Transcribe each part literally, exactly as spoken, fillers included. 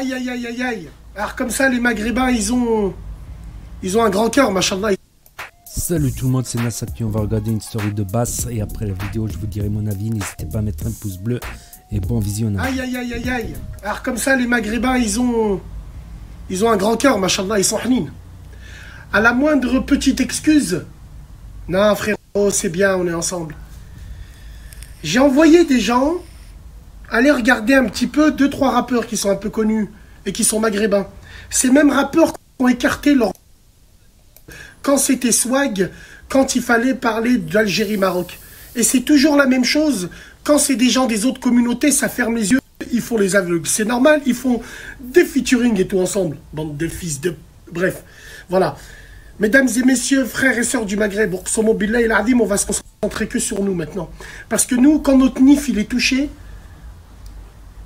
Aïe, aïe, aïe, aïe, aïe. Alors comme ça, les Maghrébins, ils ont... Ils ont un grand cœur, machallah. Salut tout le monde, c'est Nassati, on va regarder une story de Bass et après la vidéo, je vous dirai mon avis. N'hésitez pas à mettre un pouce bleu et bon visionnage. Aïe, aïe, aïe, aïe, aïe. Alors comme ça, les Maghrébins, ils ont... Ils ont un grand cœur, machallah, ils sont hanines. À la moindre petite excuse... Non, frérot, c'est bien, on est ensemble. J'ai envoyé des gens aller regarder un petit peu deux trois rappeurs qui sont un peu connus et qui sont maghrébins. Ces mêmes rappeurs ont écarté leur... Quand c'était swag, quand il fallait parler d'Algérie-Maroc. Et c'est toujours la même chose. Quand c'est des gens des autres communautés, ça ferme les yeux, ils font les aveugles. C'est normal, ils font des featuring et tout ensemble. Bande de fils de... Bref, voilà. Mesdames et messieurs, frères et sœurs du Maghreb, on va se concentrer que sur nous maintenant. Parce que nous, quand notre nif il est touché,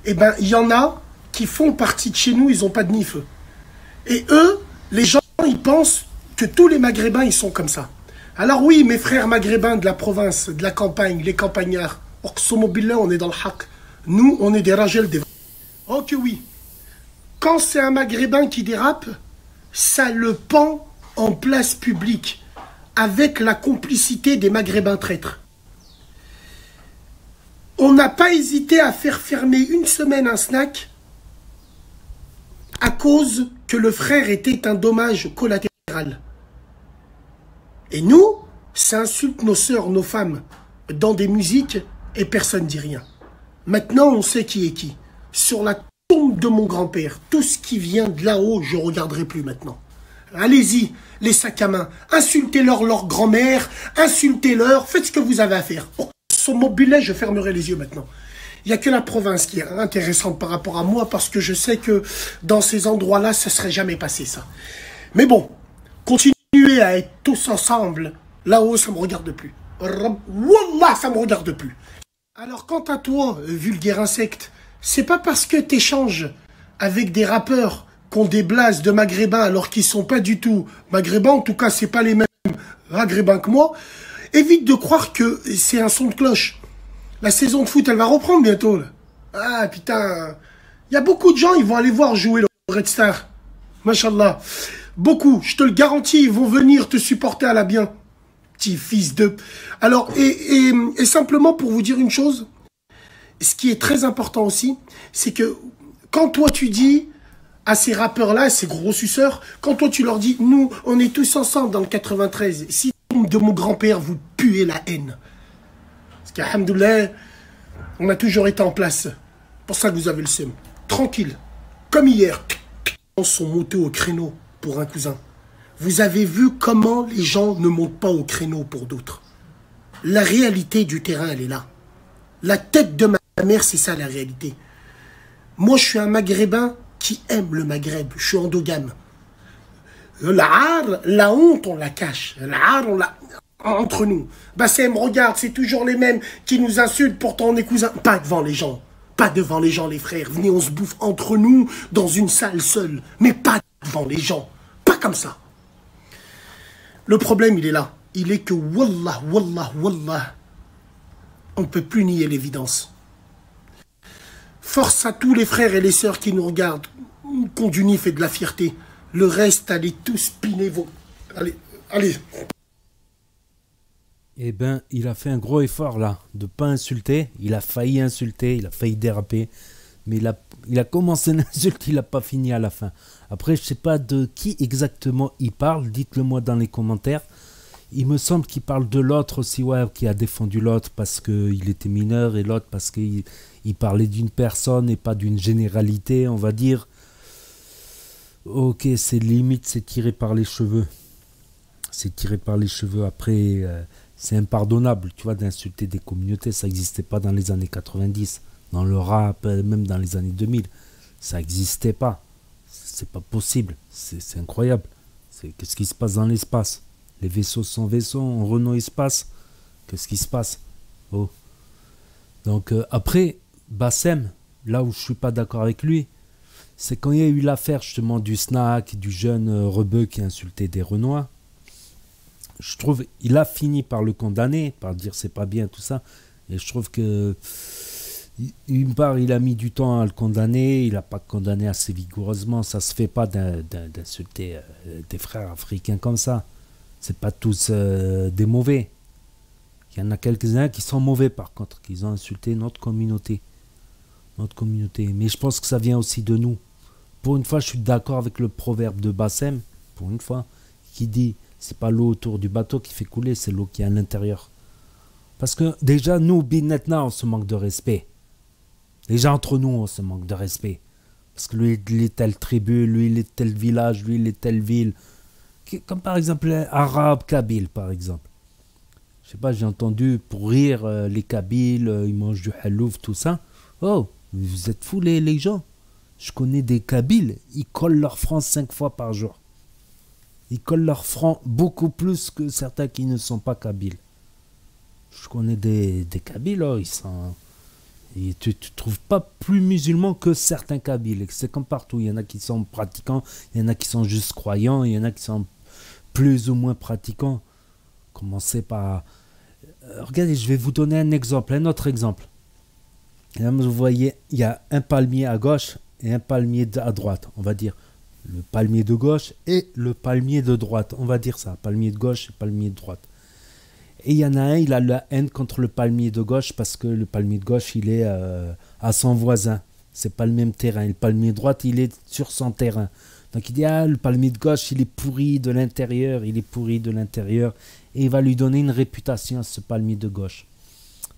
eh ben, il y en a qui font partie de chez nous, ils n'ont pas de nif. Et eux, les gens, ils pensent que tous les Maghrébins, ils sont comme ça. Alors oui, mes frères Maghrébins de la province, de la campagne, les campagnards, on est dans le haq. Nous, on est des ragels, des... Oh que oui. Quand c'est un Maghrébin qui dérape, ça le pend en place publique, avec la complicité des Maghrébins traîtres. On n'a pas hésité à faire fermer une semaine un snack à cause que le frère était un dommage collatéral. Et nous, ça insulte nos sœurs, nos femmes, dans des musiques, et personne ne dit rien. Maintenant, on sait qui est qui. Sur la tombe de mon grand-père, tout ce qui vient de là-haut, je ne regarderai plus maintenant. Allez-y, les sacs à main, insultez-leur leur grand-mère, insultez-leur, faites ce que vous avez à faire. Pour son mobilet, je fermerai les yeux maintenant. Il n'y a que la province qui est intéressante par rapport à moi, parce que je sais que dans ces endroits-là, ça ne serait jamais passé, ça. Mais bon, continuez à être tous ensemble, là-haut, ça ne me regarde plus. Wallah, ça ne me regarde plus. Alors, quant à toi, vulgaire insecte, c'est pas parce que tu échanges avec des rappeurs qu'on déblasse de maghrébins alors qu'ils sont pas du tout maghrébins, en tout cas c'est pas les mêmes maghrébins que moi, évite de croire que c'est un son de cloche. La saison de foot elle va reprendre bientôt là. Ah putain, il y a beaucoup de gens, ils vont aller voir jouer le Red Star, machallah, beaucoup, je te le garantis, ils vont venir te supporter à la bien, petit fils de... Alors et, et, et simplement pour vous dire une chose, ce qui est très important aussi, c'est que quand toi tu dis à ces rappeurs-là, ces gros suceurs, quand toi tu leur dis, nous, on est tous ensemble dans le quatre-vingt-treize, si de mon grand-père, vous puez la haine. Parce qu'alhamdoulilah, on a toujours été en place. Pour ça que vous avez le seum. Tranquille, comme hier, sont montés au créneau pour un cousin. Vous avez vu comment les gens ne montent pas au créneau pour d'autres. La réalité du terrain, elle est là. La tête de ma mère, c'est ça la réalité. Moi, je suis un maghrébin qui aime le Maghreb, je suis endogame. L'ar, la honte, on la cache. L'ar, on la... Entre nous. Bassem, regarde, c'est toujours les mêmes qui nous insultent, pourtant on est cousins. Pas devant les gens. Pas devant les gens, les frères. Venez, on se bouffe entre nous, dans une salle seule. Mais pas devant les gens. Pas comme ça. Le problème, il est là. Il est que, wallah, wallah, wallah, on ne peut plus nier l'évidence. Force à tous les frères et les sœurs qui nous regardent, qu'on du nif et de la fierté. Le reste, allez tous piner vos... Allez, allez. Eh ben, il a fait un gros effort là, de pas insulter. Il a failli insulter, il a failli déraper. Mais il a, il a commencé l'insulte, il n'a pas fini à la fin. Après, je sais pas de qui exactement il parle, dites-le moi dans les commentaires. Il me semble qu'il parle de l'autre aussi, ouais, qui a défendu l'autre parce qu'il était mineur et l'autre parce qu'il il parlait d'une personne et pas d'une généralité, on va dire. Ok, c'est limite, c'est tiré par les cheveux. C'est tiré par les cheveux. Après, euh, c'est impardonnable, tu vois, d'insulter des communautés. Ça n'existait pas dans les années quatre-vingt-dix, dans le rap, même dans les années deux mille. Ça n'existait pas. C'est pas possible. C'est incroyable. Qu'est-ce qui se passe dans l'espace? Les vaisseaux sans vaisseaux, en Renault Espace. Qu'est-ce qui se passe? Oh. Donc euh, après, Bassem, là où je suis pas d'accord avec lui, c'est quand il y a eu l'affaire justement du snack, du jeune euh, rebeu qui insultait des Renois. Je trouve, il a fini par le condamner, par dire c'est pas bien tout ça. Et je trouve que Une part, il a mis du temps à le condamner, il n'a pas condamné assez vigoureusement, ça ne se fait pas d'insulter des frères africains comme ça. C'est pas tous euh, des mauvais. Il y en a quelques-uns qui sont mauvais par contre, qui ont insulté notre communauté. Notre communauté. Mais je pense que ça vient aussi de nous. Pour une fois, je suis d'accord avec le proverbe de Bassem, pour une fois, qui dit, c'est pas l'eau autour du bateau qui fait couler, c'est l'eau qui est à l'intérieur. Parce que déjà, nous, Binetna, on se manque de respect. Déjà, entre nous, on se manque de respect. Parce que lui, il est telle tribu, lui, il est tel village, lui, il est telle ville. Comme par exemple, l'arabe kabyle, par exemple. Je sais pas, j'ai entendu, pour rire, euh, les kabyles, euh, ils mangent du halouf, tout ça. Oh, vous êtes fous, les, les gens. Je connais des kabyles, ils collent leur franc cinq fois par jour. Ils collent leur franc beaucoup plus que certains qui ne sont pas kabyles. Je connais des, des kabyles, oh, ils sont... Et tu ne te trouves pas plus musulman que certains kabyles. C'est comme partout. Il y en a qui sont pratiquants, il y en a qui sont juste croyants, il y en a qui sont plus ou moins pratiquants. Commencez par... Euh, regardez, je vais vous donner un exemple, un autre exemple. Là, vous voyez, il y a un palmier à gauche et un palmier à droite, on va dire. Le palmier de gauche et le palmier de droite, on va dire ça. Palmier de gauche et palmier de droite. Et il y en a un, il a la haine contre le palmier de gauche parce que le palmier de gauche, il est euh, à son voisin. C'est pas le même terrain. Et le palmier de droite, il est sur son terrain. Donc il dit, ah, le palmier de gauche, il est pourri de l'intérieur, il est pourri de l'intérieur. Et il va lui donner une réputation à ce palmier de gauche.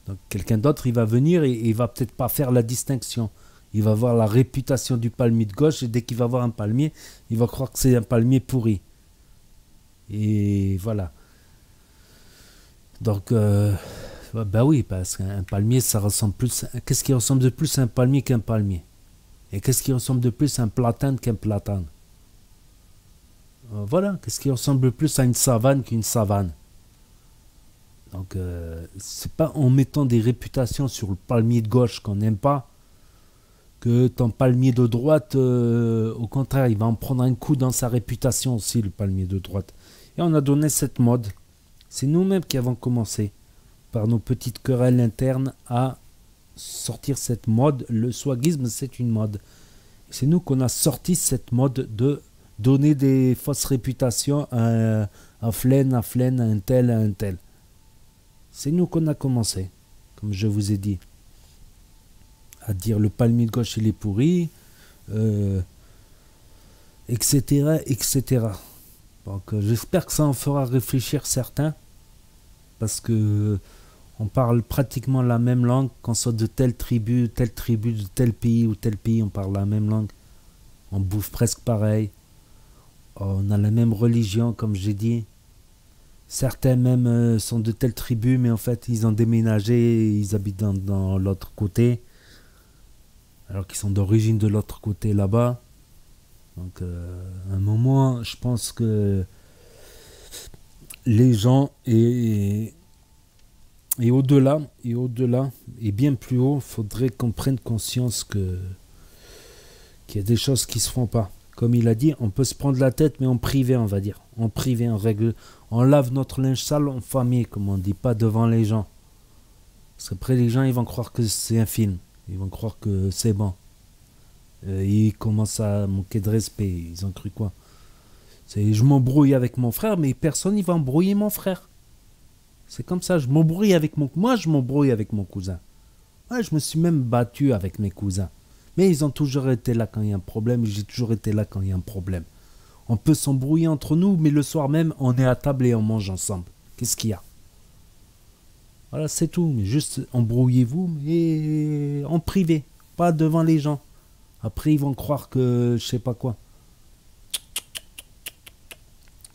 Donc quelqu'un d'autre, il va venir et, et il va peut-être pas faire la distinction. Il va voir la réputation du palmier de gauche et dès qu'il va voir un palmier, il va croire que c'est un palmier pourri. Et voilà. Donc, euh, bah oui, parce qu'un palmier, ça ressemble plus... Qu'est-ce qui ressemble de plus à un palmier qu'un palmier? Et qu'est-ce qui ressemble de plus à un platane qu'un platane? euh, Voilà, qu'est-ce qui ressemble plus à une savane qu'une savane? Donc, euh, c'est pas en mettant des réputations sur le palmier de gauche qu'on n'aime pas, que ton palmier de droite, euh, au contraire, il va en prendre un coup dans sa réputation aussi, le palmier de droite. Et on a donné cette mode. C'est nous-mêmes qui avons commencé, par nos petites querelles internes, à sortir cette mode. Le swagisme, c'est une mode. C'est nous qu'on a sorti cette mode de donner des fausses réputations à un flène, à flène, à un tel, à un tel. C'est nous qu'on a commencé, comme je vous ai dit, à dire le palmier de gauche, il est pourri, euh, et cetera, et cetera. Donc euh, j'espère que ça en fera réfléchir certains, parce que euh, on parle pratiquement la même langue, qu'on soit de telle tribu, telle tribu, de tel pays ou tel pays, on parle la même langue, on bouffe presque pareil, on a la même religion comme j'ai dit, certains même euh, sont de telle tribu mais en fait ils ont déménagé, ils habitent dans, dans l'autre côté, alors qu'ils sont d'origine de l'autre côté là-bas. Donc, euh, à un moment, je pense que les gens, et, et au-delà, et au-delà, et bien plus haut, il faudrait qu'on prenne conscience que qu'il y a des choses qui ne se font pas. Comme il a dit, on peut se prendre la tête, mais en privé, on va dire. En privé, en règle. On lave notre linge sale en famille, comme on dit, pas devant les gens. Parce qu'après, les gens, ils vont croire que c'est un film. Ils vont croire que c'est bon. Euh, ils commencent à manquer de respect. Ils ont cru quoi? Je m'embrouille avec mon frère, mais personne ne va embrouiller mon frère. C'est comme ça. Je m'embrouille avec mon... Moi, je m'embrouille avec mon cousin. Ouais, je me suis même battu avec mes cousins. Mais ils ont toujours été là quand il y a un problème. J'ai toujours été là quand il y a un problème. On peut s'embrouiller entre nous, mais le soir même, on est à table et on mange ensemble. Qu'est-ce qu'il y a? Voilà, c'est tout. Mais juste embrouillez-vous, mais en privé, pas devant les gens. Après, ils vont croire que je sais pas quoi.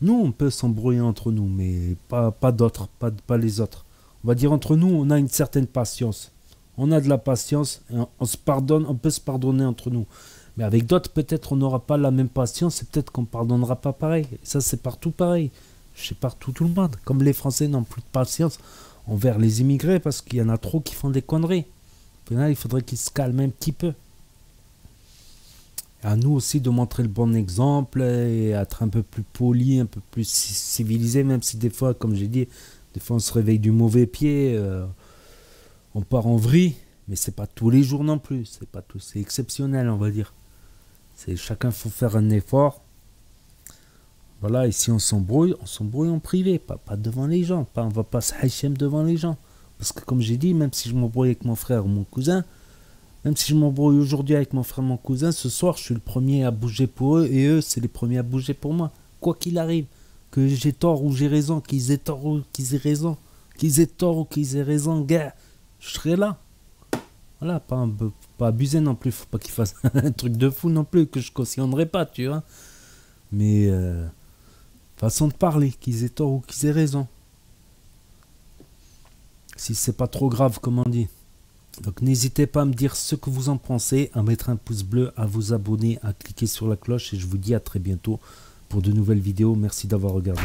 Nous, on peut s'embrouiller entre nous, mais pas, pas d'autres, pas, pas les autres. On va dire entre nous, on a une certaine patience. On a de la patience, on, on se pardonne, on peut se pardonner entre nous. Mais avec d'autres, peut-être on n'aura pas la même patience et peut-être qu'on ne pardonnera pas pareil. Et ça, c'est partout pareil. Chez partout tout le monde. Comme les Français n'ont plus de patience envers les immigrés parce qu'il y en a trop qui font des conneries. Au final, il faudrait qu'ils se calment un petit peu. À nous aussi de montrer le bon exemple et être un peu plus poli, un peu plus civilisé, même si des fois, comme j'ai dit, des fois on se réveille du mauvais pied, euh, on part en vrille, mais c'est pas tous les jours non plus, c'est pas tout, c'est exceptionnel, on va dire. C'est chacun faut faire un effort. Voilà, et si on s'embrouille, on s'embrouille en privé, pas, pas devant les gens, pas, on va pas se hachem devant les gens. Parce que comme j'ai dit, même si je m'embrouille avec mon frère ou mon cousin, même si je m'embrouille aujourd'hui avec mon frère ou mon cousin, ce soir je suis le premier à bouger pour eux, et eux c'est les premiers à bouger pour moi. Quoi qu'il arrive, que j'ai tort ou j'ai raison, qu'ils aient tort ou qu'ils aient raison, qu'ils aient tort ou qu'ils aient raison, gars, je serai là. Voilà, pas, pas abuser non plus, faut pas qu'ils fassent un truc de fou non plus, que je cautionnerai pas, tu vois. Mais... Euh... façon de parler, qu'ils aient tort ou qu'ils aient raison. Si c'est pas trop grave, comme on dit. Donc n'hésitez pas à me dire ce que vous en pensez, à mettre un pouce bleu, à vous abonner, à cliquer sur la cloche, et je vous dis à très bientôt pour de nouvelles vidéos. Merci d'avoir regardé.